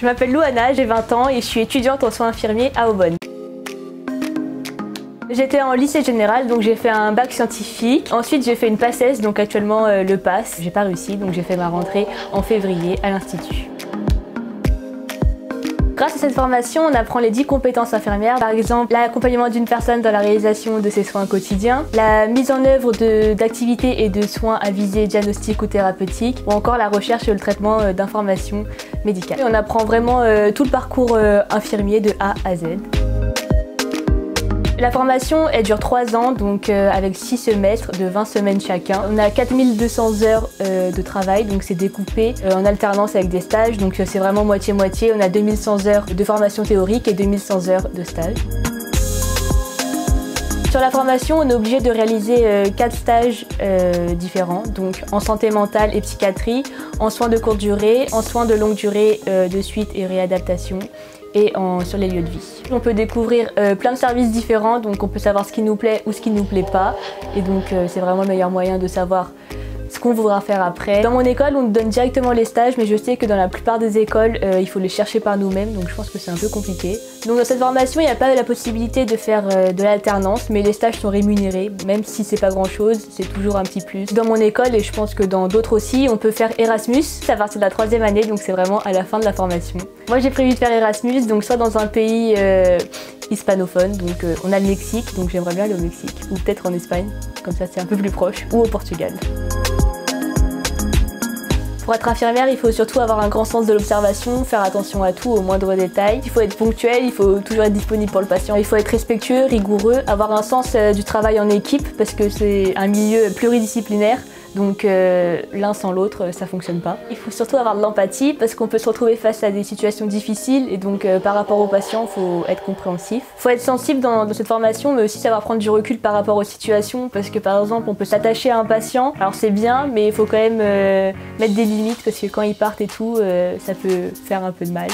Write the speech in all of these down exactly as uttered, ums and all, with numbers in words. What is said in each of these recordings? Je m'appelle Louana, j'ai vingt ans et je suis étudiante en soins infirmiers à Eaubonne. J'étais en lycée général, donc j'ai fait un bac scientifique. Ensuite, j'ai fait une PACES, donc actuellement euh, le PASS. J'ai pas réussi, donc j'ai fait ma rentrée en février à l'Institut. Grâce à cette formation, on apprend les dix compétences infirmières, par exemple l'accompagnement d'une personne dans la réalisation de ses soins quotidiens, la mise en œuvre d'activités et de soins à visée diagnostique ou thérapeutique, ou encore la recherche et le traitement d'informations médicales. Et on apprend vraiment euh, tout le parcours euh, infirmier de A à Z. La formation, elle dure trois ans, donc euh, avec six semestres de vingt semaines chacun. On a quatre mille deux cents heures euh, de travail, donc c'est découpé euh, en alternance avec des stages, donc euh, c'est vraiment moitié-moitié. On a deux mille cent heures de formation théorique et deux mille cent heures de stage. Sur la formation, on est obligé de réaliser euh, quatre stages euh, différents, donc en santé mentale et psychiatrie, en soins de courte durée, en soins de longue durée euh, de suite et réadaptation, et en, sur les lieux de vie. On peut découvrir euh, plein de services différents, donc on peut savoir ce qui nous plaît ou ce qui nous plaît pas, et donc euh, c'est vraiment le meilleur moyen de savoir ce qu'on voudra faire après. Dans mon école, on donne directement les stages, mais je sais que dans la plupart des écoles, euh, il faut les chercher par nous-mêmes, donc je pense que c'est un peu compliqué. Donc dans cette formation, il n'y a pas la possibilité de faire euh, de l'alternance, mais les stages sont rémunérés, même si c'est pas grand-chose, c'est toujours un petit plus. Dans mon école, et je pense que dans d'autres aussi, on peut faire Erasmus, c'est à partir de la troisième année, donc c'est vraiment à la fin de la formation. Moi, j'ai prévu de faire Erasmus, donc soit dans un pays euh, hispanophone, donc euh, on a le Mexique, donc j'aimerais bien aller au Mexique, ou peut-être en Espagne, comme ça c'est un peu plus proche, ou au Portugal. Pour être infirmière, il faut surtout avoir un grand sens de l'observation, faire attention à tout, aux moindres détails. Il faut être ponctuel, il faut toujours être disponible pour le patient. Il faut être respectueux, rigoureux, avoir un sens du travail en équipe parce que c'est un milieu pluridisciplinaire. Donc euh, l'un sans l'autre, ça fonctionne pas. Il faut surtout avoir de l'empathie parce qu'on peut se retrouver face à des situations difficiles et donc euh, par rapport aux patients, il faut être compréhensif. Il faut être sensible dans, dans cette formation, mais aussi savoir prendre du recul par rapport aux situations parce que par exemple, on peut s'attacher à un patient. Alors c'est bien, mais il faut quand même euh, mettre des limites parce que quand ils partent et tout, euh, ça peut faire un peu de mal.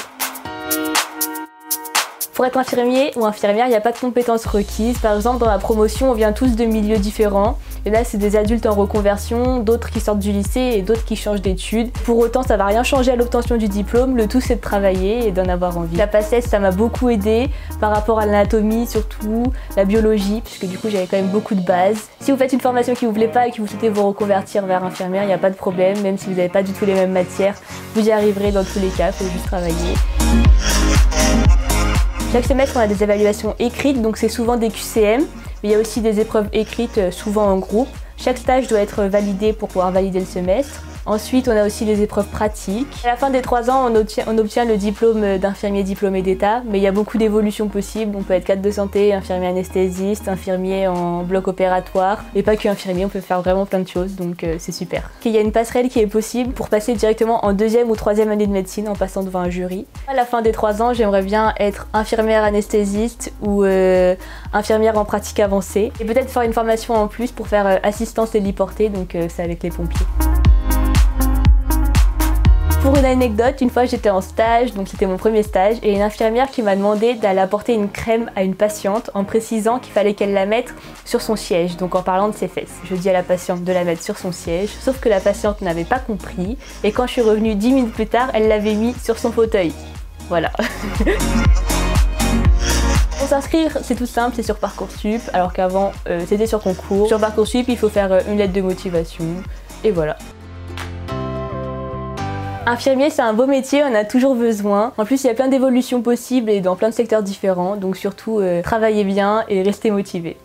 Pour être infirmier ou infirmière, il n'y a pas de compétences requises. Par exemple, dans ma promotion, on vient tous de milieux différents. Et là, c'est des adultes en reconversion, d'autres qui sortent du lycée et d'autres qui changent d'études. Pour autant, ça ne va rien changer à l'obtention du diplôme. Le tout, c'est de travailler et d'en avoir envie. La PACES, ça m'a beaucoup aidée par rapport à l'anatomie, surtout la biologie, puisque du coup, j'avais quand même beaucoup de bases. Si vous faites une formation qui ne vous plaît pas et que vous souhaitez vous reconvertir vers infirmière, il n'y a pas de problème. Même si vous n'avez pas du tout les mêmes matières, vous y arriverez dans tous les cas. Il faut juste travailler. Chaque semestre, on a des évaluations écrites, donc c'est souvent des Q C M, mais il y a aussi des épreuves écrites, souvent en groupe. Chaque stage doit être validé pour pouvoir valider le semestre. Ensuite, on a aussi les épreuves pratiques. À la fin des trois ans, on obtient, on obtient le diplôme d'infirmier diplômé d'État, mais il y a beaucoup d'évolutions possibles. On peut être cadre de santé, infirmier anesthésiste, infirmier en bloc opératoire, et pas que infirmier, on peut faire vraiment plein de choses, donc euh, c'est super. Il y a une passerelle qui est possible pour passer directement en deuxième ou troisième année de médecine en passant devant un jury. À la fin des trois ans, j'aimerais bien être infirmière anesthésiste ou euh, infirmière en pratique avancée, et peut-être faire une formation en plus pour faire euh, assistance héliportée, donc euh, c'est avec les pompiers. Pour une anecdote, une fois j'étais en stage, donc c'était mon premier stage, et une infirmière qui m'a demandé d'aller apporter une crème à une patiente en précisant qu'il fallait qu'elle la mette sur son siège, donc en parlant de ses fesses. Je dis à la patiente de la mettre sur son siège, sauf que la patiente n'avait pas compris, et quand je suis revenue dix minutes plus tard, elle l'avait mis sur son fauteuil. Voilà. Pour s'inscrire, c'est tout simple, c'est sur Parcoursup, alors qu'avant euh, c'était sur concours. Sur Parcoursup, il faut faire euh, une lettre de motivation, et voilà. Infirmier, c'est un beau métier, on a toujours besoin. En plus, il y a plein d'évolutions possibles et dans plein de secteurs différents. Donc surtout, euh, travaillez bien et restez motivés.